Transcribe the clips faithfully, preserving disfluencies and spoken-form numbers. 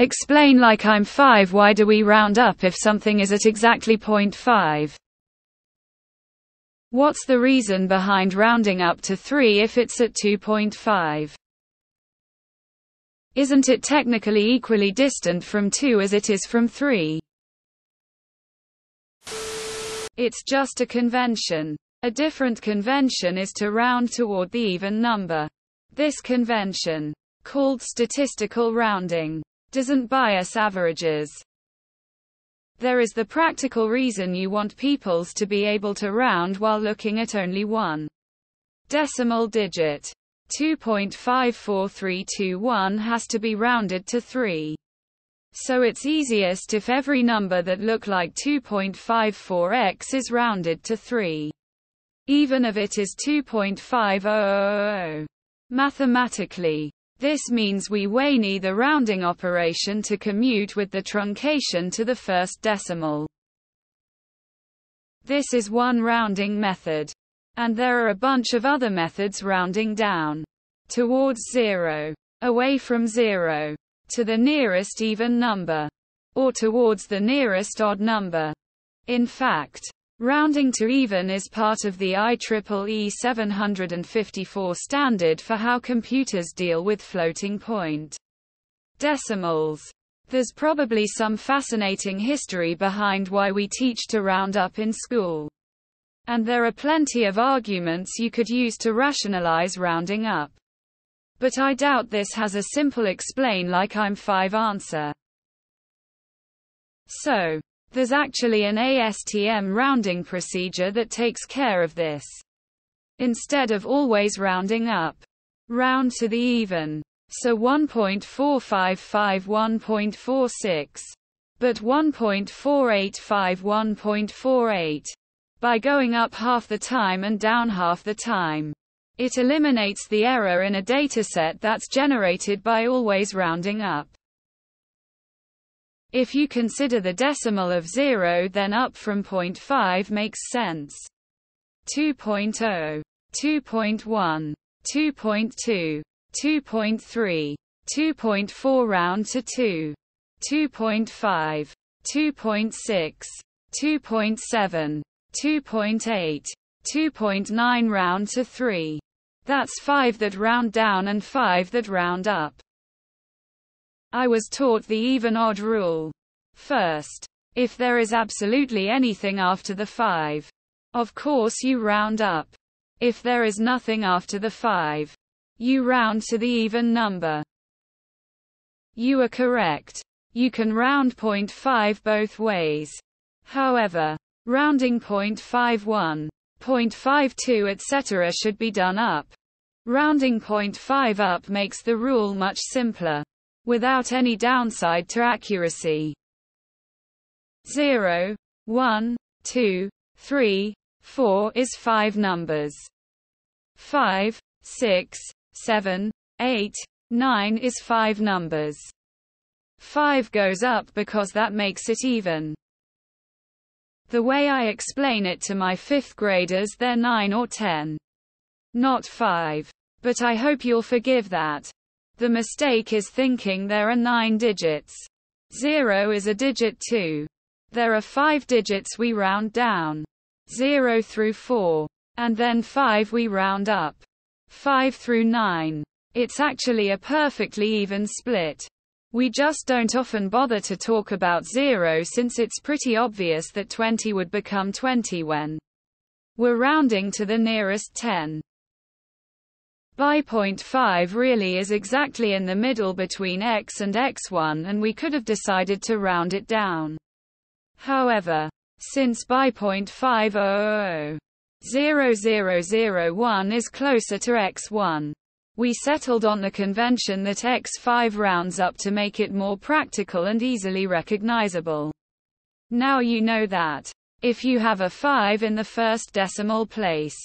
Explain like I'm five. Why do we round up if something is at exactly point five? What's the reason behind rounding up to three if it's at two point five? Isn't it technically equally distant from two as it is from three? It's just a convention. A different convention is to round toward the even number. This convention, called statistical rounding, doesn't bias averages. There is the practical reason you want peoples to be able to round while looking at only one decimal digit. two point five four three two one has to be rounded to three. So it's easiest if every number that look like two point five four x is rounded to three. Even if it is two point five zero zero zero. Mathematically, this means we weigh the rounding operation to commute with the truncation to the first decimal. This is one rounding method. And there are a bunch of other methods rounding down, towards zero, away from zero, to the nearest even number, or towards the nearest odd number. In fact, rounding to even is part of the I triple E seven hundred fifty-four standard for how computers deal with floating point decimals. There's probably some fascinating history behind why we teach to round up in school. And there are plenty of arguments you could use to rationalize rounding up. But I doubt this has a simple explain like I'm five answer. So, there's actually an A S T M rounding procedure that takes care of this. Instead of always rounding up, round to the even. So one point four five five, one point four six, but one point four eight five, one point four eight. By going up half the time and down half the time, it eliminates the error in a dataset that's generated by always rounding up. If you consider the decimal of zero, then up from point five makes sense. two point zero, two point one, two point two, two point three, two point four round to two, two point five, two point six, two point seven. two point eight, two point nine round to three. That's five that round down and five that round up. I was taught the even-odd rule. First, if there is absolutely anything after the five, of course you round up. If there is nothing after the five, you round to the even number. You are correct. You can round point five both ways. However, rounding point five one, point five two, et cetera should be done up. Rounding point five up makes the rule much simpler, without any downside to accuracy. zero, one, two, three, four is five numbers. five, six, seven, eight, nine is five numbers. five goes up because that makes it even. The way I explain it to my fifth graders, they're nine or ten. Not five. But I hope you'll forgive that. The mistake is thinking there are nine digits. zero is a digit too. There are five digits we round down. zero through four. And then five we round up. five through nine. It's actually a perfectly even split. We just don't often bother to talk about zero since it's pretty obvious that twenty would become twenty when we're rounding to the nearest ten. By point five really is exactly in the middle between x and x one, and we could have decided to round it down. However, since by point five zero zero zero, zero zero zero one is closer to x one. We settled on the convention that x five rounds up to make it more practical and easily recognizable. Now you know that. If you have a five in the first decimal place,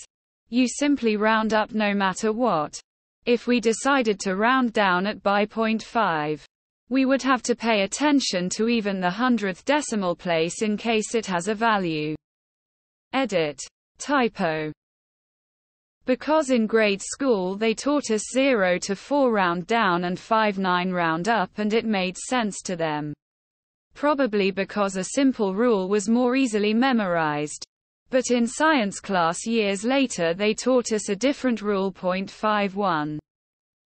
you simply round up no matter what. If we decided to round down at by point five, we would have to pay attention to even the hundredth decimal place in case it has a value. Edit. Typo. Because in grade school they taught us zero to four round down and five nine round up, and it made sense to them. Probably because a simple rule was more easily memorized. But in science class years later they taught us a different rule. Point five one.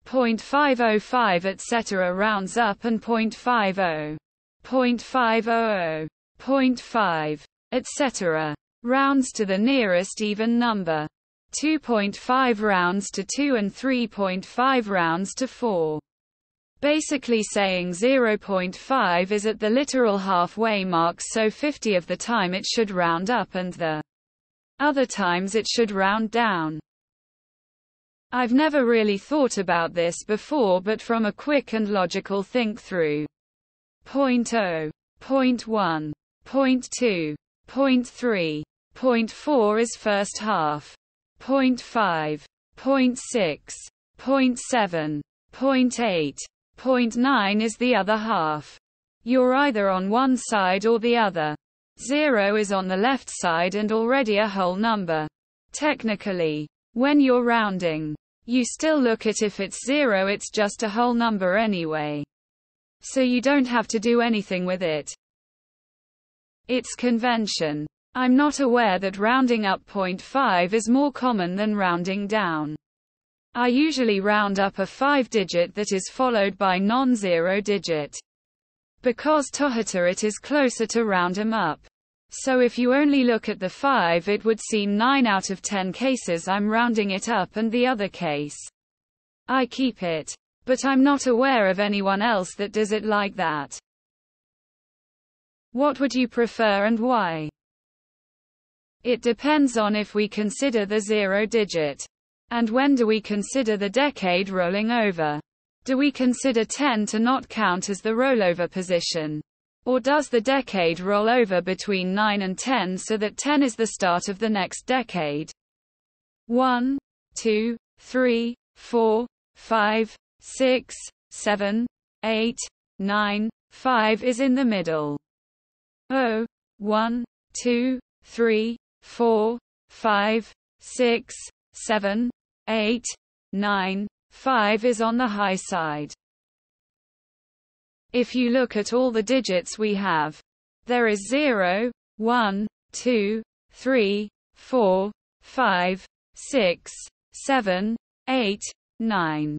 point five oh five et cetera rounds up and point five oh. point five hundred. point five. et cetera. Rounds to the nearest even number. two point five rounds to two and three point five rounds to four. Basically saying zero point five is at the literal halfway mark, so fifty of the time it should round up and the other times it should round down. I've never really thought about this before, but from a quick and logical think through. point zero, point one, point two, point three, point four is first half. point five, point six, point seven, point eight. point nine is the other half. You're either on one side or the other. Zero is on the left side and already a whole number. Technically, when you're rounding, you still look at if it's zero, it's just a whole number anyway. So you don't have to do anything with it. It's convention. I'm not aware that rounding up point five is more common than rounding down. I usually round up a five digit that is followed by non-zero digit. Because tohata it is closer to round 'em up. So if you only look at the five, it would seem nine out of ten cases I'm rounding it up, and the other case I keep it. But I'm not aware of anyone else that does it like that. What would you prefer and why? It depends on if we consider the zero digit. And when do we consider the decade rolling over? Do we consider ten to not count as the rollover position? Or does the decade roll over between nine and ten so that ten is the start of the next decade? one, two, three, four, five, six, seven, eight, nine, five is in the middle. oh, one, two, three, four, five, six, seven, eight, nine, five is on the high side. If you look at all the digits we have, there is zero, one, two, three, four, five, six, seven, eight, nine.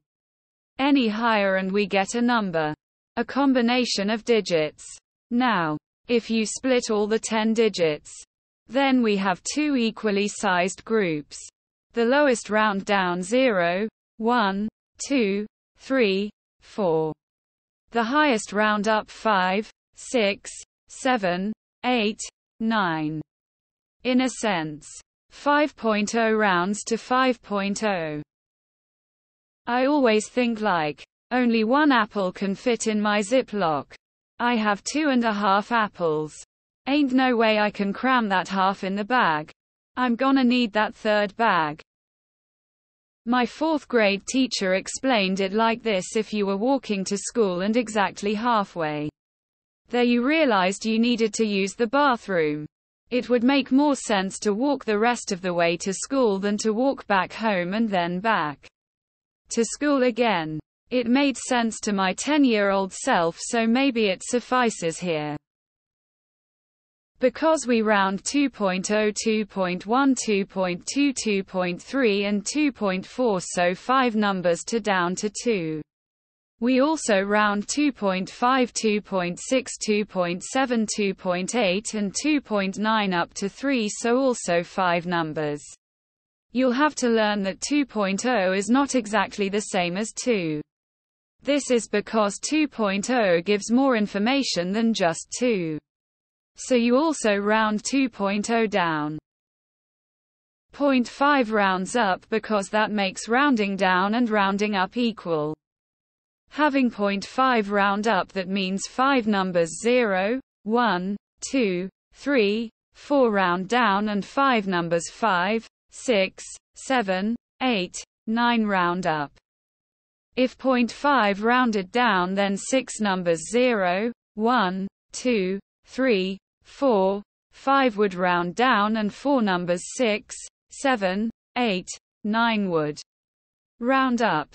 Any higher and we get a number. A combination of digits. Now, if you split all the ten digits, then we have two equally sized groups. The lowest round down zero, one, two, three, four. The highest round up five, six, seven, eight, nine. In a sense, five point oh rounds to five point oh. I always think like, only one apple can fit in my Ziploc. I have two and a half apples. Ain't no way I can cram that half in the bag. I'm gonna need that third bag. My fourth grade teacher explained it like this: if you were walking to school and exactly halfway there you realized you needed to use the bathroom, it would make more sense to walk the rest of the way to school than to walk back home and then back to school again. It made sense to my ten-year-old self, so maybe it suffices here. Because we round two point oh, two point one, two point two, two point three and two point four, so five numbers to down to two. We also round two point five, two point six, two point seven, two point eight and two point nine up to three, so also five numbers. You'll have to learn that two point oh is not exactly the same as two. This is because two point oh gives more information than just two. So you also round two point oh down. point five rounds up because that makes rounding down and rounding up equal. Having point five round up, that means five numbers zero, one, two, three, four round down and five numbers five, six, seven, eight, nine round up. If point five rounded down, then six numbers zero, one, two, three, four, five would round down and four numbers six, seven, eight, Ninewood. Roundup.